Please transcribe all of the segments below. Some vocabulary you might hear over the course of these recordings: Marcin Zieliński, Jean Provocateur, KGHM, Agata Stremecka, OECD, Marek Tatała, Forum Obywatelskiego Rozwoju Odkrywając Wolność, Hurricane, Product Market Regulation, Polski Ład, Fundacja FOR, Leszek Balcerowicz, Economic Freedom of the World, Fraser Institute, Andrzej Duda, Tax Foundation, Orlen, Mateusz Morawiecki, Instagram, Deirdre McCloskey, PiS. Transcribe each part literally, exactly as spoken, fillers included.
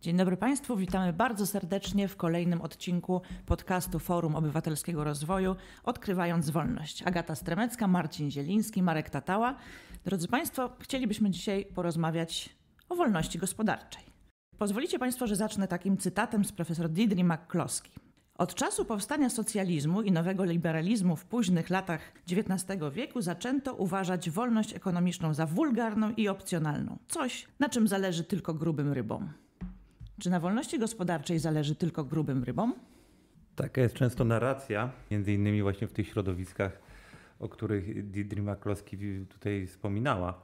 Dzień dobry Państwu, witamy bardzo serdecznie w kolejnym odcinku podcastu Forum Obywatelskiego Rozwoju Odkrywając Wolność. Agata Stremecka, Marcin Zieliński, Marek Tatała. Drodzy Państwo, chcielibyśmy dzisiaj porozmawiać o wolności gospodarczej. Pozwolicie Państwo, że zacznę takim cytatem z profesor Deirdre McCloskey. Od czasu powstania socjalizmu i nowego liberalizmu w późnych latach dziewiętnastego wieku zaczęto uważać wolność ekonomiczną za wulgarną i opcjonalną. Coś, na czym zależy tylko grubym rybom. Czy na wolności gospodarczej zależy tylko grubym rybom? Taka jest często narracja, między innymi właśnie w tych środowiskach, o których Deirdre McCloskey tutaj wspominała.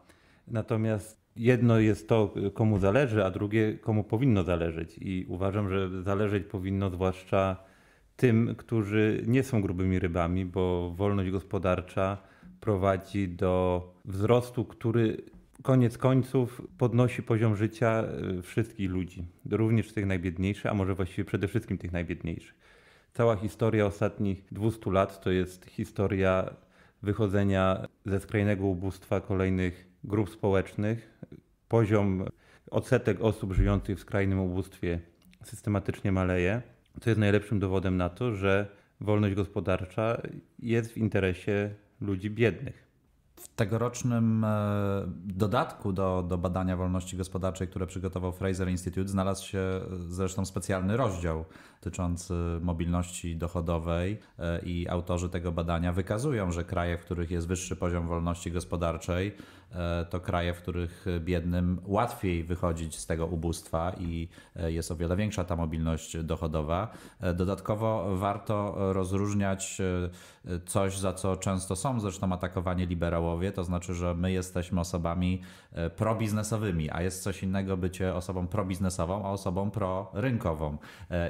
Natomiast jedno jest to, komu zależy, a drugie, komu powinno zależeć. I uważam, że zależeć powinno zwłaszcza tym, którzy nie są grubymi rybami, bo wolność gospodarcza prowadzi do wzrostu, który koniec końców podnosi poziom życia wszystkich ludzi, również tych najbiedniejszych, a może właściwie przede wszystkim tych najbiedniejszych. Cała historia ostatnich dwustu lat to jest historia wychodzenia ze skrajnego ubóstwa kolejnych grup społecznych. Poziom odsetek osób żyjących w skrajnym ubóstwie systematycznie maleje, co jest najlepszym dowodem na to, że wolność gospodarcza jest w interesie ludzi biednych. W tegorocznym dodatku do, do badania wolności gospodarczej, które przygotował Fraser Institute, znalazł się zresztą specjalny rozdział dotyczący mobilności dochodowej i autorzy tego badania wykazują, że kraje, w których jest wyższy poziom wolności gospodarczej, to kraje, w których biednym łatwiej wychodzić z tego ubóstwa i jest o wiele większa ta mobilność dochodowa. Dodatkowo warto rozróżniać coś, za co często są zresztą atakowani liberałowie, to znaczy, że my jesteśmy osobami probiznesowymi, a jest coś innego bycie osobą probiznesową, a osobą prorynkową.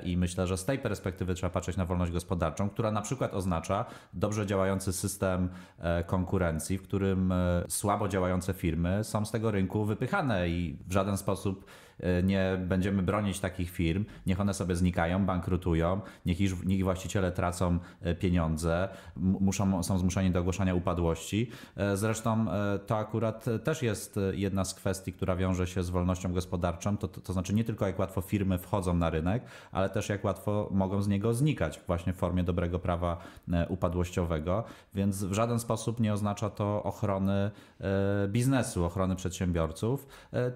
I myślę, że z tej perspektywy trzeba patrzeć na wolność gospodarczą, która na przykład oznacza dobrze działający system konkurencji, w którym słabo działający firmy są z tego rynku wypychane i w żaden sposób nie będziemy bronić takich firm. Niech one sobie znikają, bankrutują, niech ich, niech właściciele tracą pieniądze, muszą, są zmuszeni do ogłaszania upadłości. Zresztą to akurat też jest jedna z kwestii, która wiąże się z wolnością gospodarczą. To, to, to znaczy nie tylko jak łatwo firmy wchodzą na rynek, ale też jak łatwo mogą z niego znikać właśnie w formie dobrego prawa upadłościowego. Więc w żaden sposób nie oznacza to ochrony biznesu, ochrony przedsiębiorców,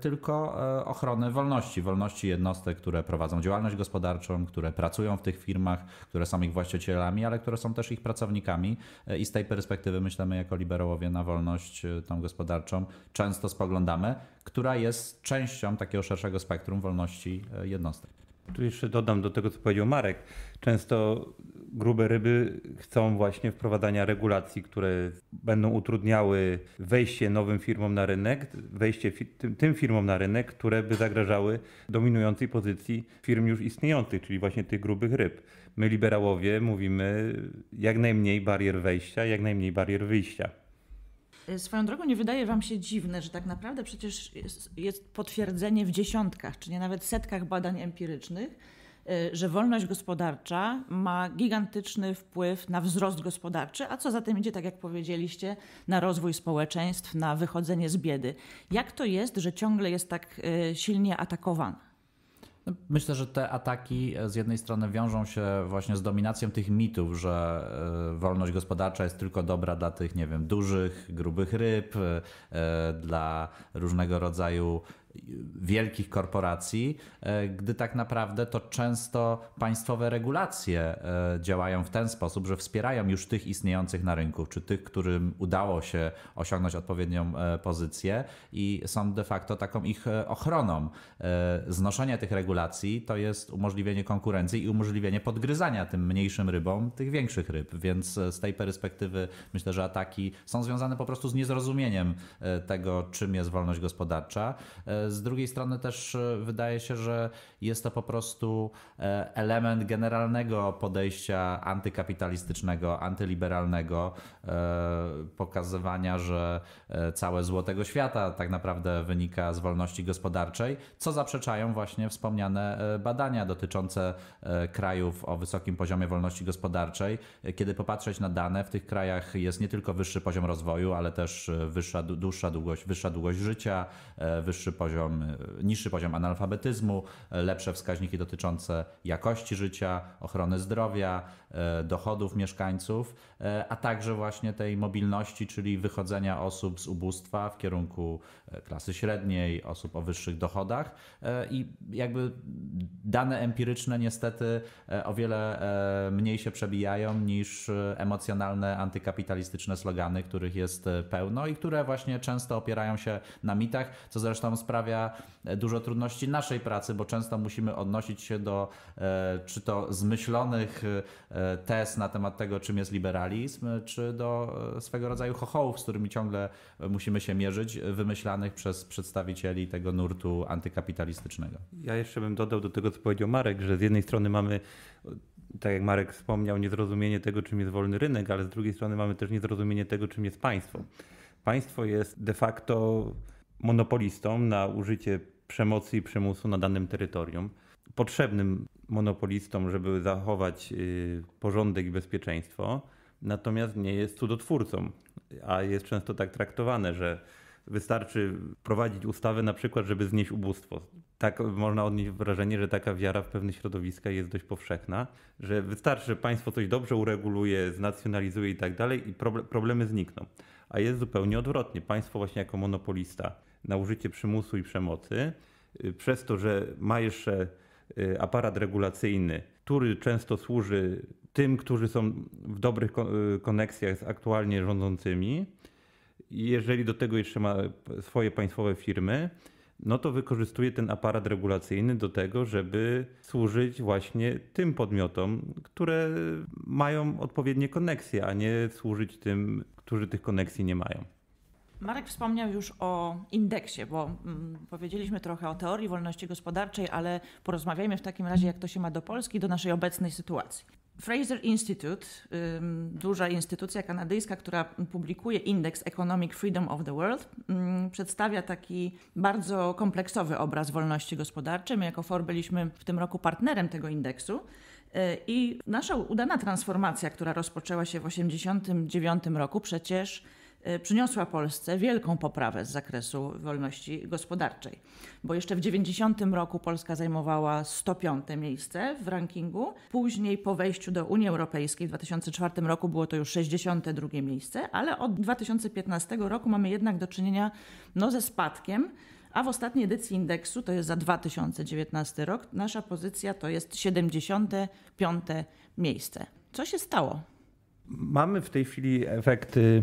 tylko ochrony wolności, wolności jednostek, które prowadzą działalność gospodarczą, które pracują w tych firmach, które są ich właścicielami, ale które są też ich pracownikami i z tej perspektywy myślimy jako liberałowie na wolność tą gospodarczą często spoglądamy, która jest częścią takiego szerszego spektrum wolności jednostek. Tu jeszcze dodam do tego, co powiedział Marek. Często grube ryby chcą właśnie wprowadzania regulacji, które będą utrudniały wejście nowym firmom na rynek, wejście tym, tym firmom na rynek, które by zagrażały dominującej pozycji firm już istniejących, czyli właśnie tych grubych ryb. My liberałowie mówimy jak najmniej barier wejścia, jak najmniej barier wyjścia. Swoją drogą nie wydaje wam się dziwne, że tak naprawdę przecież jest, jest potwierdzenie w dziesiątkach, czy nie nawet setkach badań empirycznych, że wolność gospodarcza ma gigantyczny wpływ na wzrost gospodarczy, a co za tym idzie, tak jak powiedzieliście, na rozwój społeczeństw, na wychodzenie z biedy. Jak to jest, że ciągle jest tak silnie atakowana? Myślę, że te ataki z jednej strony wiążą się właśnie z dominacją tych mitów, że wolność gospodarcza jest tylko dobra dla tych, nie wiem, dużych, grubych ryb, dla różnego rodzaju wielkich korporacji, gdy tak naprawdę to często państwowe regulacje działają w ten sposób, że wspierają już tych istniejących na rynku, czy tych, którym udało się osiągnąć odpowiednią pozycję i są de facto taką ich ochroną. Znoszenie tych regulacji to jest umożliwienie konkurencji i umożliwienie podgryzania tym mniejszym rybom tych większych ryb, więc z tej perspektywy myślę, że ataki są związane po prostu z niezrozumieniem tego, czym jest wolność gospodarcza. Z drugiej strony też wydaje się, że jest to po prostu element generalnego podejścia antykapitalistycznego, antyliberalnego, pokazywania, że całe zło tego świata tak naprawdę wynika z wolności gospodarczej, co zaprzeczają właśnie wspomniane badania dotyczące krajów o wysokim poziomie wolności gospodarczej. Kiedy popatrzeć na dane, w tych krajach jest nie tylko wyższy poziom rozwoju, ale też wyższa, dłuższa długość, wyższa długość życia, wyższy poziom poziom, niższy poziom analfabetyzmu, lepsze wskaźniki dotyczące jakości życia, ochrony zdrowia, dochodów mieszkańców, a także właśnie tej mobilności, czyli wychodzenia osób z ubóstwa w kierunku klasy średniej, osób o wyższych dochodach. I jakby dane empiryczne niestety o wiele mniej się przebijają niż emocjonalne, antykapitalistyczne slogany, których jest pełno i które właśnie często opierają się na mitach, co zresztą sprawia dużo trudności naszej pracy, bo często musimy odnosić się do czy to zmyślonych tez na temat tego, czym jest liberalizm, czy do swego rodzaju chochołów, z którymi ciągle musimy się mierzyć, wymyślanych przez przedstawicieli tego nurtu antykapitalistycznego. Ja jeszcze bym dodał do tego, co powiedział Marek, że z jednej strony mamy, tak jak Marek wspomniał, niezrozumienie tego, czym jest wolny rynek, ale z drugiej strony mamy też niezrozumienie tego, czym jest państwo. Państwo jest de facto monopolistą na użycie przemocy i przymusu na danym terytorium. Potrzebnym monopolistą, żeby zachować porządek i bezpieczeństwo, natomiast nie jest cudotwórcą, a jest często tak traktowane, że wystarczy prowadzić ustawę na przykład, żeby znieść ubóstwo. Tak można odnieść wrażenie, że taka wiara w pewne środowiska jest dość powszechna, że wystarczy, że państwo coś dobrze ureguluje, znacjonalizuje i tak dalej i problemy znikną. A jest zupełnie odwrotnie. Państwo właśnie jako monopolista na użycie przymusu i przemocy, przez to, że ma jeszcze aparat regulacyjny, który często służy tym, którzy są w dobrych koneksjach z aktualnie rządzącymi, jeżeli do tego jeszcze ma swoje państwowe firmy, no to wykorzystuje ten aparat regulacyjny do tego, żeby służyć właśnie tym podmiotom, które mają odpowiednie koneksje, a nie służyć tym, którzy tych koneksji nie mają. Marek wspomniał już o indeksie, bo powiedzieliśmy trochę o teorii wolności gospodarczej, ale porozmawiajmy w takim razie, jak to się ma do Polski, do naszej obecnej sytuacji. Fraser Institute, duża instytucja kanadyjska, która publikuje indeks Economic Freedom of the World, przedstawia taki bardzo kompleksowy obraz wolności gospodarczej. My jako F O R byliśmy w tym roku partnerem tego indeksu. I nasza udana transformacja, która rozpoczęła się w tysiąc dziewięćset osiemdziesiątym dziewiątym roku, przecież przyniosła Polsce wielką poprawę z zakresu wolności gospodarczej. Bo jeszcze w tysiąc dziewięćset dziewięćdziesiątym roku Polska zajmowała sto piąte miejsce w rankingu. Później po wejściu do Unii Europejskiej w dwa tysiące czwartym roku było to już sześćdziesiąte drugie miejsce, ale od dwa tysiące piętnastego roku mamy jednak do czynienia no, ze spadkiem. A w ostatniej edycji indeksu, to jest za dwa tysiące dziewiętnasty rok, nasza pozycja to jest siedemdziesiąte piąte miejsce. Co się stało? Mamy w tej chwili efekty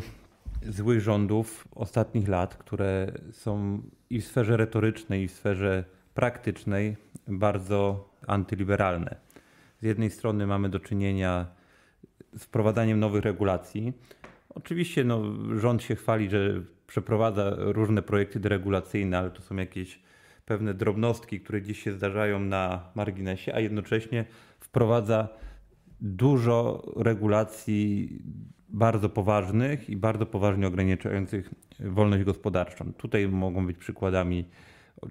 złych rządów ostatnich lat, które są i w sferze retorycznej, i w sferze praktycznej bardzo antyliberalne. Z jednej strony mamy do czynienia z wprowadzaniem nowych regulacji. Oczywiście no, rząd się chwali, że przeprowadza różne projekty deregulacyjne, ale to są jakieś pewne drobnostki, które dziś się zdarzają na marginesie, a jednocześnie wprowadza dużo regulacji bardzo poważnych i bardzo poważnie ograniczających wolność gospodarczą. Tutaj mogą być przykładami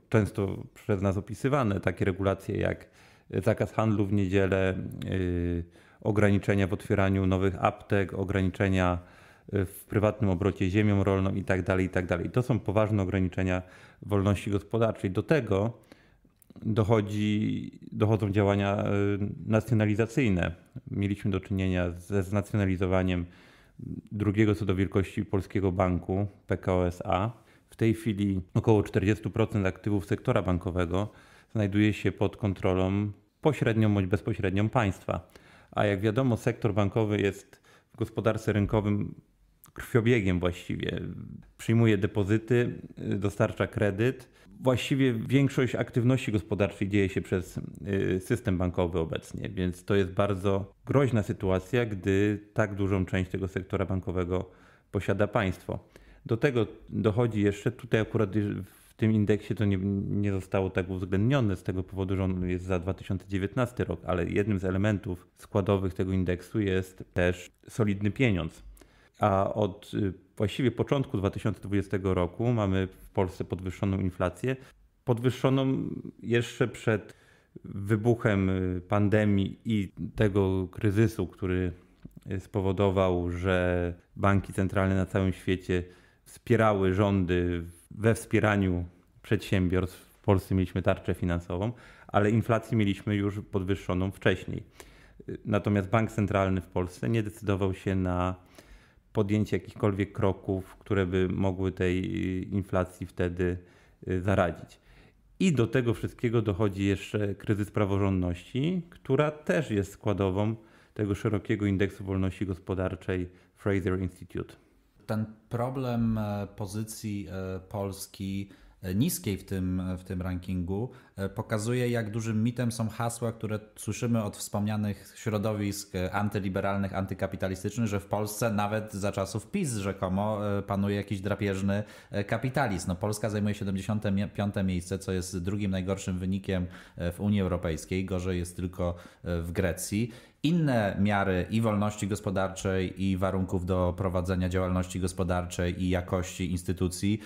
często przez nas opisywane takie regulacje jak zakaz handlu w niedzielę, yy, ograniczenia w otwieraniu nowych aptek, ograniczenia w prywatnym obrocie ziemią rolną i tak dalej, i tak dalej. To są poważne ograniczenia wolności gospodarczej. Do tego dochodzi, dochodzą działania nacjonalizacyjne. Mieliśmy do czynienia ze znacjonalizowaniem drugiego co do wielkości polskiego banku, P K O S A. W tej chwili około czterdzieści procent aktywów sektora bankowego znajduje się pod kontrolą pośrednią bądź bezpośrednią państwa. A jak wiadomo, sektor bankowy jest w gospodarce rynkowym krwiobiegiem właściwie. Przyjmuje depozyty, dostarcza kredyt. Właściwie większość aktywności gospodarczej dzieje się przez system bankowy obecnie, więc to jest bardzo groźna sytuacja, gdy tak dużą część tego sektora bankowego posiada państwo. Do tego dochodzi jeszcze, tutaj akurat w tym indeksie to nie, nie zostało tak uwzględnione z tego powodu, że on jest za dwa tysiące dziewiętnasty rok, ale jednym z elementów składowych tego indeksu jest też solidny pieniądz. A od właściwie początku dwa tysiące dwudziestego roku mamy w Polsce podwyższoną inflację, podwyższoną jeszcze przed wybuchem pandemii i tego kryzysu, który spowodował, że banki centralne na całym świecie wspierały rządy we wspieraniu przedsiębiorstw. W Polsce mieliśmy tarczę finansową, ale inflację mieliśmy już podwyższoną wcześniej. Natomiast bank centralny w Polsce nie decydował się na podjęcie jakichkolwiek kroków, które by mogły tej inflacji wtedy zaradzić. I do tego wszystkiego dochodzi jeszcze kryzys praworządności, która też jest składową tego szerokiego indeksu wolności gospodarczej Fraser Institute. Ten problem pozycji Polski niskiej w tym, w tym rankingu pokazuje, jak dużym mitem są hasła, które słyszymy od wspomnianych środowisk antyliberalnych, antykapitalistycznych, że w Polsce nawet za czasów PiS rzekomo panuje jakiś drapieżny kapitalizm. No, Polska zajmuje siedemdziesiąte piąte miejsce, co jest drugim najgorszym wynikiem w Unii Europejskiej. Gorzej jest tylko w Grecji. Inne miary i wolności gospodarczej, i warunków do prowadzenia działalności gospodarczej, i jakości instytucji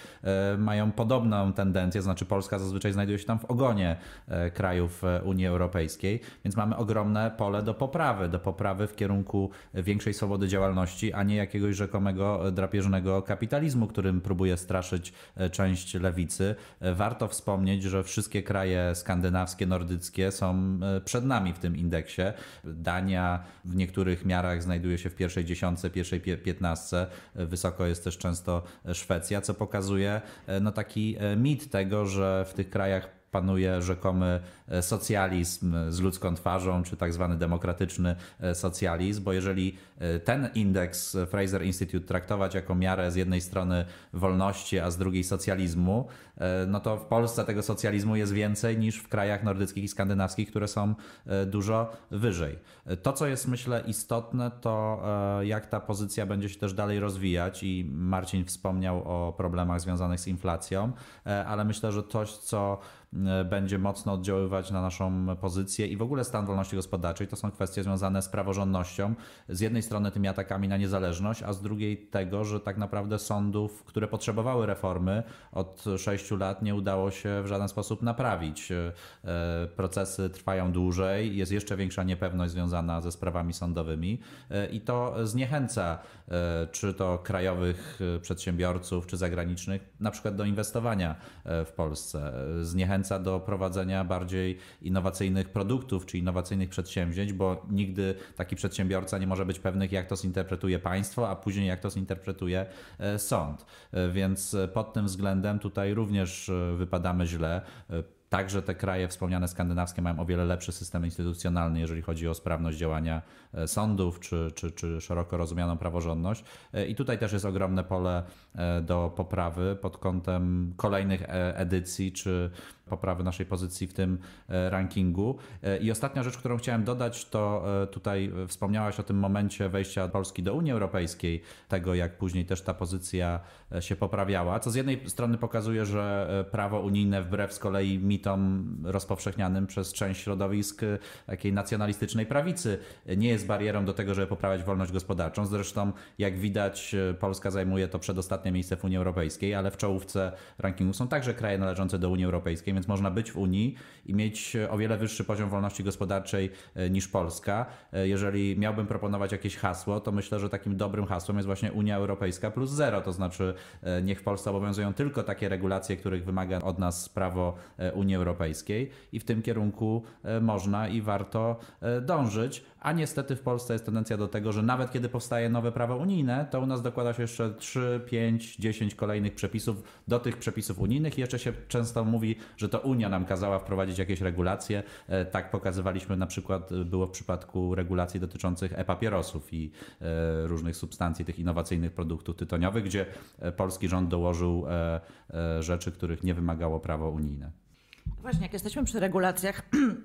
y, mają podobną tendencję, znaczy Polska zazwyczaj znajduje się tam w ogonie y, krajów Unii Europejskiej, więc mamy ogromne pole do poprawy, do poprawy w kierunku większej swobody działalności, a nie jakiegoś rzekomego drapieżnego kapitalizmu, którym próbuje straszyć część lewicy. Warto wspomnieć, że wszystkie kraje skandynawskie, nordyckie są przed nami w tym indeksie. Dania w niektórych miarach znajduje się w pierwszej dziesiątce, pierwszej piętnastce. Wysoko jest też często Szwecja, co pokazuje no, taki mit tego, że w tych krajach panuje rzekomy socjalizm z ludzką twarzą, czy tak zwany demokratyczny socjalizm, bo jeżeli ten indeks Fraser Institute traktować jako miarę z jednej strony wolności, a z drugiej socjalizmu, no to w Polsce tego socjalizmu jest więcej niż w krajach nordyckich i skandynawskich, które są dużo wyżej. To, co jest myślę istotne, to jak ta pozycja będzie się też dalej rozwijać i Marcin wspomniał o problemach związanych z inflacją, ale myślę, że coś, co będzie mocno oddziaływać na naszą pozycję i w ogóle stan wolności gospodarczej. To są kwestie związane z praworządnością. Z jednej strony tymi atakami na niezależność, a z drugiej tego, że tak naprawdę sądów, które potrzebowały reformy od sześciu lat nie udało się w żaden sposób naprawić. Procesy trwają dłużej, jest jeszcze większa niepewność związana ze sprawami sądowymi i to zniechęca czy to krajowych przedsiębiorców, czy zagranicznych, na przykład do inwestowania w Polsce. Zniechęca do prowadzenia bardziej innowacyjnych produktów czy innowacyjnych przedsięwzięć, bo nigdy taki przedsiębiorca nie może być pewny, jak to zinterpretuje państwo, a później jak to zinterpretuje sąd. Więc pod tym względem tutaj również wypadamy źle. Także te kraje wspomniane skandynawskie mają o wiele lepszy system instytucjonalny, jeżeli chodzi o sprawność działania sądów czy, czy, czy szeroko rozumianą praworządność. I tutaj też jest ogromne pole do poprawy pod kątem kolejnych edycji czy poprawy naszej pozycji w tym rankingu. I ostatnia rzecz, którą chciałem dodać, to tutaj wspomniałaś o tym momencie wejścia Polski do Unii Europejskiej, tego jak później też ta pozycja się poprawiała, co z jednej strony pokazuje, że prawo unijne wbrew z kolei mitom rozpowszechnianym przez część środowisk takiej nacjonalistycznej prawicy nie jest barierą do tego, żeby poprawiać wolność gospodarczą. Zresztą jak widać Polska zajmuje to przedostatnie miejsce w Unii Europejskiej, ale w czołówce rankingu są także kraje należące do Unii Europejskiej, więc można być w Unii i mieć o wiele wyższy poziom wolności gospodarczej niż Polska. Jeżeli miałbym proponować jakieś hasło, to myślę, że takim dobrym hasłem jest właśnie Unia Europejska plus zero, to znaczy niech w Polsce obowiązują tylko takie regulacje, których wymaga od nas prawo Unii Europejskiej i w tym kierunku można i warto dążyć, a niestety w Polsce jest tendencja do tego, że nawet kiedy powstaje nowe prawo unijne, to u nas dokłada się jeszcze trzy, pięć, dziesięć kolejnych przepisów do tych przepisów unijnych i jeszcze się często mówi, że to Unia nam kazała wprowadzić jakieś regulacje. Tak pokazywaliśmy na przykład, było w przypadku regulacji dotyczących e-papierosów i różnych substancji, tych innowacyjnych produktów tytoniowych, gdzie polski rząd dołożył rzeczy, których nie wymagało prawo unijne. Właśnie, jak jesteśmy przy regulacjach,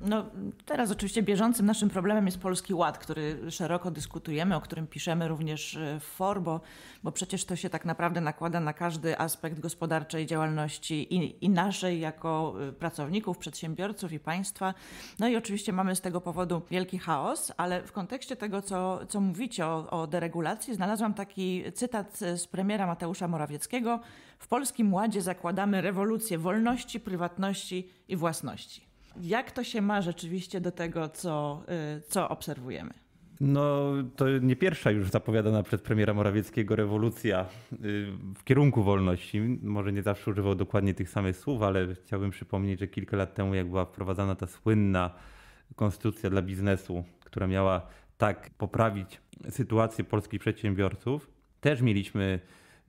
no teraz oczywiście bieżącym naszym problemem jest Polski Ład, który szeroko dyskutujemy, o którym piszemy również w F O R, bo, bo przecież to się tak naprawdę nakłada na każdy aspekt gospodarczej działalności i, i naszej jako pracowników, przedsiębiorców i państwa. No i oczywiście mamy z tego powodu wielki chaos, ale w kontekście tego, co, co mówicie o, o deregulacji, znalazłam taki cytat z premiera Mateusza Morawieckiego. W Polskim Ładzie zakładamy rewolucję wolności, prywatności i własności. Jak to się ma rzeczywiście do tego, co, co obserwujemy? No to nie pierwsza już zapowiadana przez premiera Morawieckiego rewolucja w kierunku wolności. Może nie zawsze używał dokładnie tych samych słów, ale chciałbym przypomnieć, że kilka lat temu, jak była wprowadzana ta słynna konstytucja dla biznesu, która miała tak poprawić sytuację polskich przedsiębiorców, też mieliśmy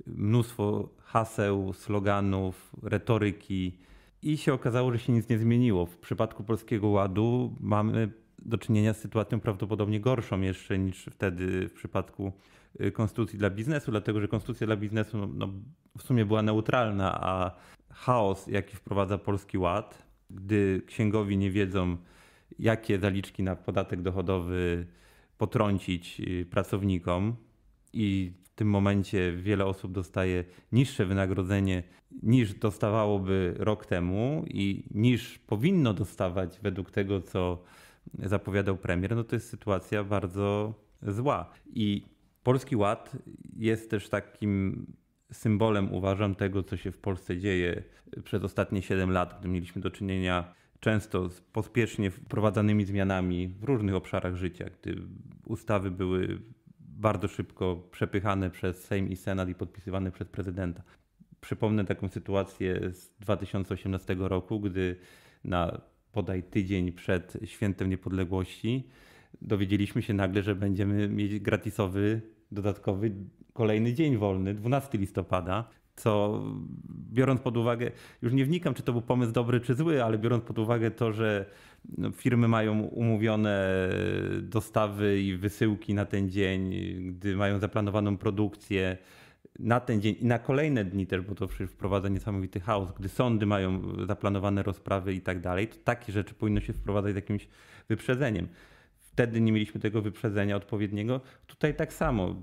mnóstwo haseł, sloganów, retoryki i się okazało, że się nic nie zmieniło. W przypadku Polskiego Ładu mamy do czynienia z sytuacją prawdopodobnie gorszą jeszcze niż wtedy w przypadku konstytucji dla biznesu, dlatego że konstytucja dla biznesu no, no, w sumie była neutralna, a chaos, jaki wprowadza Polski Ład, gdy księgowi nie wiedzą, jakie zaliczki na podatek dochodowy potrącić pracownikom i w tym momencie wiele osób dostaje niższe wynagrodzenie niż dostawałoby rok temu i niż powinno dostawać według tego, co zapowiadał premier, no to jest sytuacja bardzo zła. I Polski Ład jest też takim symbolem, uważam, tego, co się w Polsce dzieje przez ostatnie siedem lat, gdy mieliśmy do czynienia często z pospiesznie wprowadzanymi zmianami w różnych obszarach życia, gdy ustawy były bardzo szybko przepychane przez Sejm i Senat i podpisywane przez prezydenta. Przypomnę taką sytuację z dwa tysiące osiemnastego roku, gdy na podaj tydzień przed Świętem Niepodległości dowiedzieliśmy się nagle, że będziemy mieć gratisowy, dodatkowy, kolejny dzień wolny, dwunastego listopada, co biorąc pod uwagę, już nie wnikam, czy to był pomysł dobry, czy zły, ale biorąc pod uwagę to, że firmy mają umówione dostawy i wysyłki na ten dzień, gdy mają zaplanowaną produkcję na ten dzień i na kolejne dni też, bo to przecież wprowadza niesamowity chaos, gdy sądy mają zaplanowane rozprawy i tak dalej, to takie rzeczy powinno się wprowadzać z jakimś wyprzedzeniem. Wtedy nie mieliśmy tego wyprzedzenia odpowiedniego. Tutaj tak samo.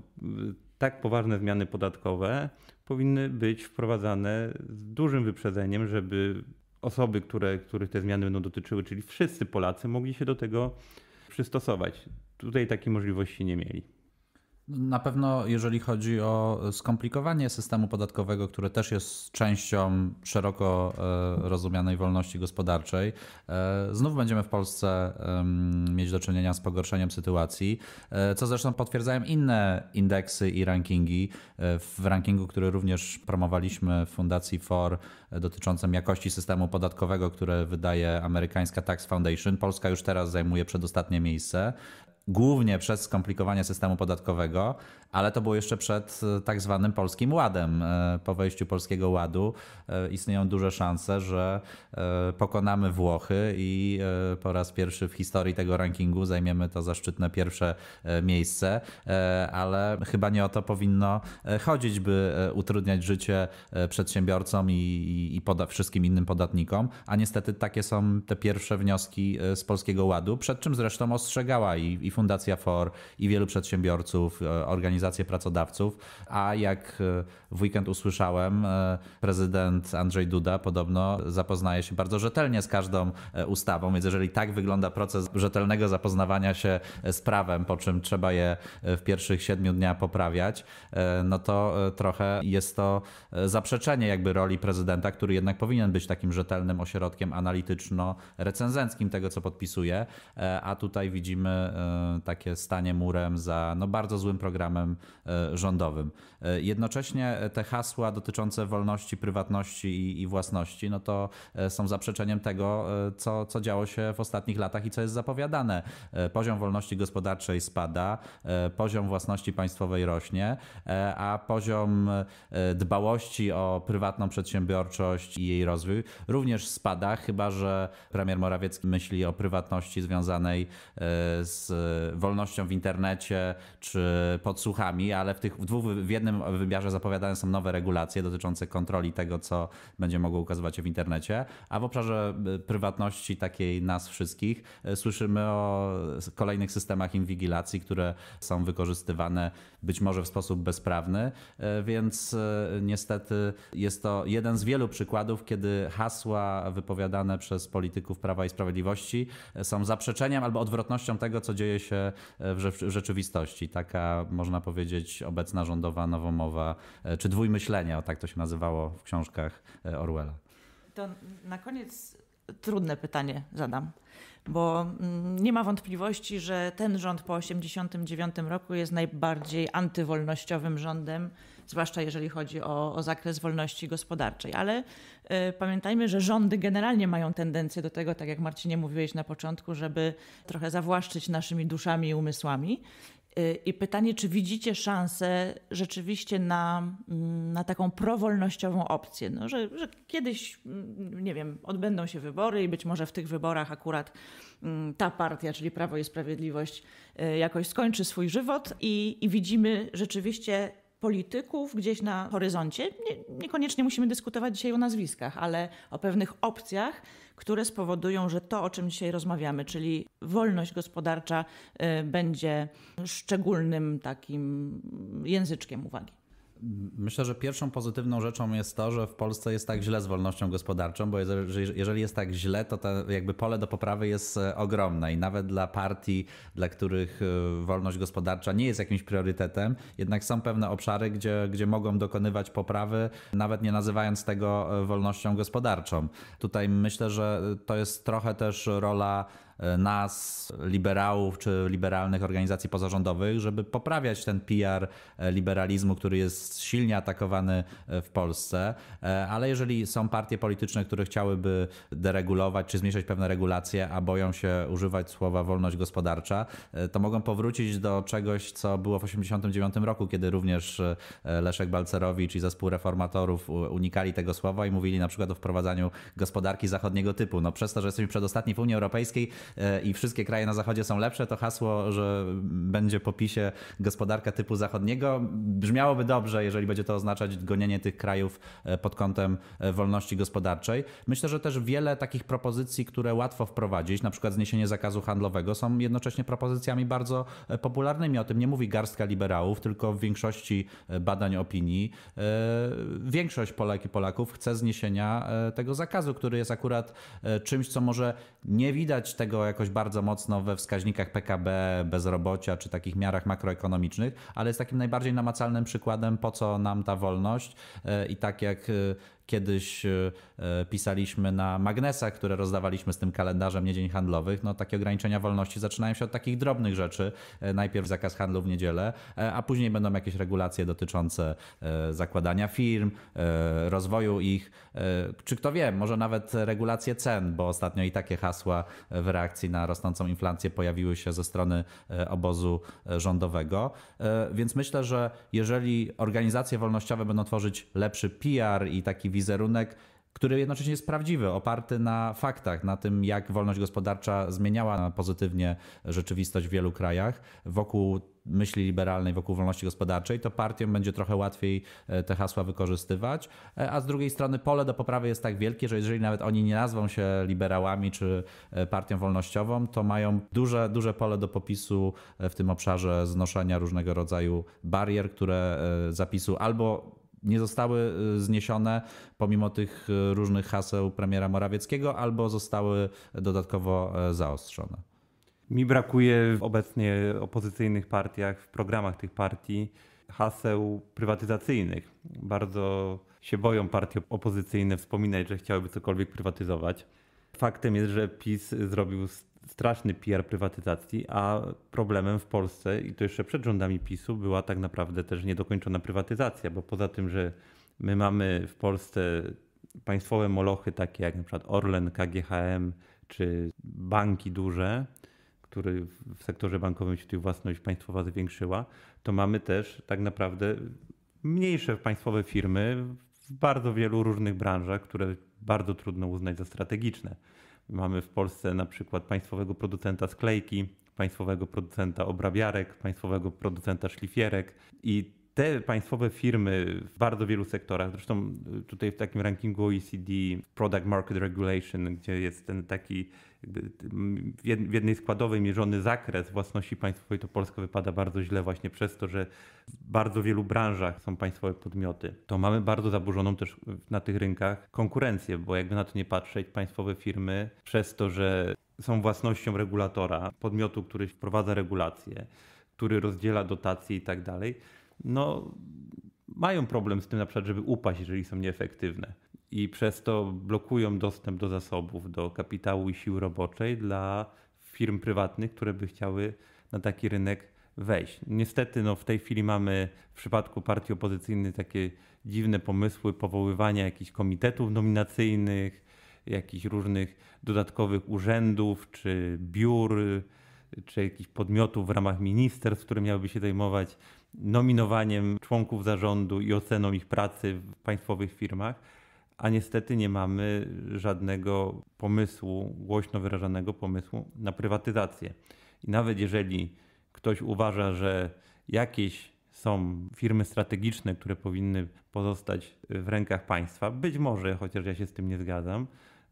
Tak poważne zmiany podatkowe powinny być wprowadzane z dużym wyprzedzeniem, żeby osoby, które, których te zmiany będą dotyczyły, czyli wszyscy Polacy, mogli się do tego przystosować. Tutaj takiej możliwości nie mieli. Na pewno jeżeli chodzi o skomplikowanie systemu podatkowego, które też jest częścią szeroko rozumianej wolności gospodarczej, znów będziemy w Polsce mieć do czynienia z pogorszeniem sytuacji, co zresztą potwierdzają inne indeksy i rankingi. W rankingu, który również promowaliśmy w Fundacji FOR dotyczącym jakości systemu podatkowego, który wydaje amerykańska Tax Foundation, Polska już teraz zajmuje przedostatnie miejsce. Głównie przez skomplikowanie systemu podatkowego, ale to było jeszcze przed tak zwanym Polskim Ładem. Po wejściu Polskiego Ładu istnieją duże szanse, że pokonamy Włochy i po raz pierwszy w historii tego rankingu zajmiemy to zaszczytne pierwsze miejsce, ale chyba nie o to powinno chodzić, by utrudniać życie przedsiębiorcom i, i, i poda- wszystkim innym podatnikom, a niestety takie są te pierwsze wnioski z Polskiego Ładu, przed czym zresztą ostrzegała i, i Fundacja FOR, i wielu przedsiębiorców, organizacje pracodawców, a jak w weekend usłyszałem, prezydent Andrzej Duda podobno zapoznaje się bardzo rzetelnie z każdą ustawą, więc jeżeli tak wygląda proces rzetelnego zapoznawania się z prawem, po czym trzeba je w pierwszych siedmiu dniach poprawiać, no to trochę jest to zaprzeczenie jakby roli prezydenta, który jednak powinien być takim rzetelnym ośrodkiem analityczno-recenzenckim tego, co podpisuje, a tutaj widzimy takie stanie murem za no, bardzo złym programem rządowym. Jednocześnie te hasła dotyczące wolności, prywatności i, i własności no to są zaprzeczeniem tego, co, co działo się w ostatnich latach i co jest zapowiadane. Poziom wolności gospodarczej spada, poziom własności państwowej rośnie, a poziom dbałości o prywatną przedsiębiorczość i jej rozwój również spada, chyba że premier Morawiecki myśli o prywatności związanej z wolnością w internecie czy podsłuchami, ale w tych dwóch, w jednym wymiarze zapowiadane są nowe regulacje dotyczące kontroli tego, co będzie mogło ukazywać się w internecie, a w obszarze prywatności takiej nas wszystkich słyszymy o kolejnych systemach inwigilacji, które są wykorzystywane być może w sposób bezprawny, więc niestety jest to jeden z wielu przykładów, kiedy hasła wypowiadane przez polityków Prawa i Sprawiedliwości są zaprzeczeniem albo odwrotnością tego, co dzieje się w rzeczywistości. Taka, można powiedzieć, obecna rządowa nowomowa, czy dwójmyślenie, o tak to się nazywało w książkach Orwella. To na koniec trudne pytanie zadam. bo nie ma wątpliwości, że ten rząd po osiemdziesiątym dziewiątym roku jest najbardziej antywolnościowym rządem, zwłaszcza jeżeli chodzi o, o zakres wolności gospodarczej. Ale y, pamiętajmy, że rządy generalnie mają tendencję do tego, tak jak Marcinie mówiłeś na początku, żeby trochę zawłaszczyć naszymi duszami i umysłami. I pytanie, czy widzicie szansę rzeczywiście na, na taką prowolnościową opcję? No, że, że kiedyś, nie wiem, odbędą się wybory i być może w tych wyborach akurat ta partia, czyli Prawo i Sprawiedliwość, jakoś skończy swój żywot i, i widzimy rzeczywiście polityków gdzieś na horyzoncie. Nie, niekoniecznie musimy dyskutować dzisiaj o nazwiskach, ale o pewnych opcjach, które spowodują, że to, o czym dzisiaj rozmawiamy, czyli wolność gospodarcza, y, będzie szczególnym takim języczkiem uwagi. Myślę, że pierwszą pozytywną rzeczą jest to, że w Polsce jest tak źle z wolnością gospodarczą, bo jeżeli jest tak źle, to te jakby pole do poprawy jest ogromne i nawet dla partii, dla których wolność gospodarcza nie jest jakimś priorytetem, jednak są pewne obszary, gdzie, gdzie mogą dokonywać poprawy, nawet nie nazywając tego wolnością gospodarczą. Tutaj myślę, że to jest trochę też rola nas, liberałów czy liberalnych organizacji pozarządowych, żeby poprawiać ten P R liberalizmu, który jest silnie atakowany w Polsce, ale jeżeli są partie polityczne, które chciałyby deregulować czy zmniejszać pewne regulacje, a boją się używać słowa wolność gospodarcza, to mogą powrócić do czegoś, co było w osiemdziesiątym dziewiątym roku, kiedy również Leszek Balcerowicz i zespół reformatorów unikali tego słowa i mówili na przykład o wprowadzaniu gospodarki zachodniego typu. No przez to, że jesteśmy przedostatni w Unii Europejskiej, i wszystkie kraje na zachodzie są lepsze, to hasło, że będzie po PiSie gospodarka typu zachodniego, brzmiałoby dobrze, jeżeli będzie to oznaczać gonienie tych krajów pod kątem wolności gospodarczej. Myślę, że też wiele takich propozycji, które łatwo wprowadzić, na przykład zniesienie zakazu handlowego, są jednocześnie propozycjami bardzo popularnymi. O tym nie mówi garstka liberałów, tylko w większości badań opinii większość Polek i Polaków chce zniesienia tego zakazu, który jest akurat czymś, co może nie widać tego jakoś bardzo mocno we wskaźnikach P K B, bezrobocia czy takich miarach makroekonomicznych, ale jest takim najbardziej namacalnym przykładem, po co nam ta wolność. I tak jak kiedyś pisaliśmy na magnesach, które rozdawaliśmy z tym kalendarzem niedzień handlowych, no takie ograniczenia wolności zaczynają się od takich drobnych rzeczy. Najpierw zakaz handlu w niedzielę, a później będą jakieś regulacje dotyczące zakładania firm, rozwoju ich, czy kto wie, może nawet regulacje cen, bo ostatnio i takie hasła w reakcji na rosnącą inflację pojawiły się ze strony obozu rządowego. Więc myślę, że jeżeli organizacje wolnościowe będą tworzyć lepszy P R i taki wizerunek, który jednocześnie jest prawdziwy, oparty na faktach, na tym, jak wolność gospodarcza zmieniała pozytywnie rzeczywistość w wielu krajach wokół myśli liberalnej, wokół wolności gospodarczej, to partiom będzie trochę łatwiej te hasła wykorzystywać, a z drugiej strony pole do poprawy jest tak wielkie, że jeżeli nawet oni nie nazwą się liberałami czy partią wolnościową, to mają duże, duże pole do popisu w tym obszarze znoszenia różnego rodzaju barier, które zapisu albo nie zostały zniesione pomimo tych różnych haseł premiera Morawieckiego, albo zostały dodatkowo zaostrzone. Mi brakuje w obecnie opozycyjnych partiach, w programach tych partii haseł prywatyzacyjnych. Bardzo się boją partie opozycyjne wspominać, że chciałyby cokolwiek prywatyzować. Faktem jest, że PiS zrobił straszny P R prywatyzacji, a problemem w Polsce, i to jeszcze przed rządami PiSu, była tak naprawdę też niedokończona prywatyzacja, bo poza tym, że my mamy w Polsce państwowe molochy takie jak na przykład Orlen, K G H M czy banki duże, które w sektorze bankowym się tu własność państwowa zwiększyła, to mamy też tak naprawdę mniejsze państwowe firmy w bardzo wielu różnych branżach, które bardzo trudno uznać za strategiczne. Mamy w Polsce na przykład państwowego producenta sklejki, państwowego producenta obrabiarek, państwowego producenta szlifierek i te państwowe firmy w bardzo wielu sektorach, zresztą tutaj w takim rankingu O E C D, Product Market Regulation, gdzie jest ten taki w jednej składowej mierzony zakres własności państwowej, to Polska wypada bardzo źle właśnie przez to, że w bardzo wielu branżach są państwowe podmioty. To mamy bardzo zaburzoną też na tych rynkach konkurencję, bo jakby na to nie patrzeć, państwowe firmy przez to, że są własnością regulatora, podmiotu, który wprowadza regulacje, który rozdziela dotacje i tak dalej, no mają problem z tym na przykład, żeby upaść, jeżeli są nieefektywne. i przez to blokują dostęp do zasobów, do kapitału i siły roboczej dla firm prywatnych, które by chciały na taki rynek wejść. Niestety no, w tej chwili mamy w przypadku partii opozycyjnych takie dziwne pomysły powoływania jakichś komitetów nominacyjnych, jakichś różnych dodatkowych urzędów czy biur, czy jakichś podmiotów w ramach ministerstw, które miałyby się zajmować nominowaniem członków zarządu i oceną ich pracy w państwowych firmach, a niestety nie mamy żadnego pomysłu, głośno wyrażanego pomysłu na prywatyzację. I nawet jeżeli ktoś uważa, że jakieś są firmy strategiczne, które powinny pozostać w rękach państwa, być może, chociaż ja się z tym nie zgadzam,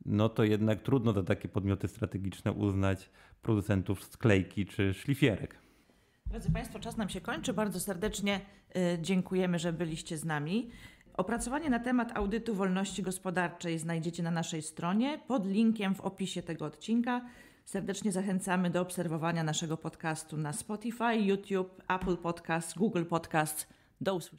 no to jednak trudno za takie podmioty strategiczne uznać producentów sklejki czy szlifierek. Drodzy Państwo, czas nam się kończy. Bardzo serdecznie dziękujemy, że byliście z nami. Opracowanie na temat audytu wolności gospodarczej znajdziecie na naszej stronie pod linkiem w opisie tego odcinka. Serdecznie zachęcamy do obserwowania naszego podcastu na Spotify, YouTube, Apple Podcasts, Google Podcasts. Do usłyszenia.